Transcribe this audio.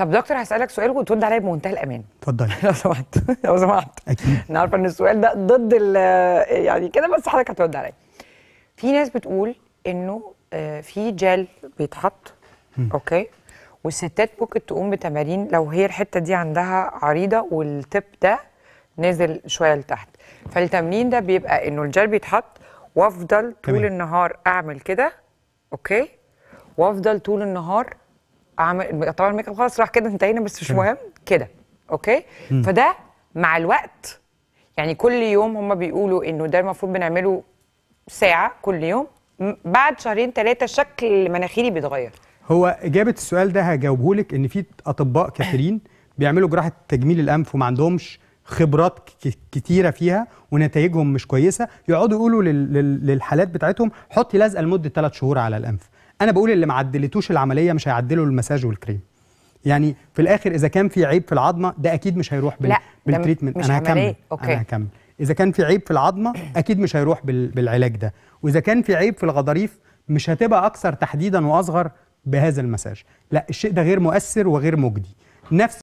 طب دكتور هسألك سؤال وترد عليا بمنتهى الأمان. اتفضلي. لو سمحت لو سمحت. أكيد. أنا عارفة إن السؤال ده ضد يعني كده، بس حضرتك هترد عليا. في ناس بتقول إنه في جل بيتحط أوكي، والستات ممكن تقوم بتمارين لو هي الحتة دي عندها عريضة والتب ده نازل شوية لتحت، فالتمرين ده بيبقى إنه الجل بيتحط وأفضل طول النهار أعمل كده أوكي، وأفضل طول النهار اعمل طبعا الميك اب خلاص راح كده انتهينا، بس مش مهم كده اوكي. فده مع الوقت يعني كل يوم هم بيقولوا انه ده المفروض بنعمله ساعه كل يوم، بعد شهرين ثلاثه الشكل المناخيري بيتغير. هو اجابه السؤال ده هجاوبه لك ان في اطباء كثيرين بيعملوا جراحه تجميل الانف وما عندهمش خبرات كتيره فيها ونتائجهم مش كويسه، يقعدوا يقولوا للحالات بتاعتهم حطي لزقه لمده 3 شهور على الانف. أنا بقول اللي ما عدلتوش العملية مش هيعدلوا المساج والكريم. يعني في الآخر إذا كان في عيب في العظمة ده أكيد مش هيروح بالتريتمنت. أنا هكمل أوكي. أنا هكمل. إذا كان في عيب في العظمة أكيد مش هيروح بالعلاج ده، وإذا كان في عيب في الغضاريف مش هتبقى أكثر تحديدًا وأصغر بهذا المساج. لا، الشيء ده غير مؤثر وغير مجدي. نفس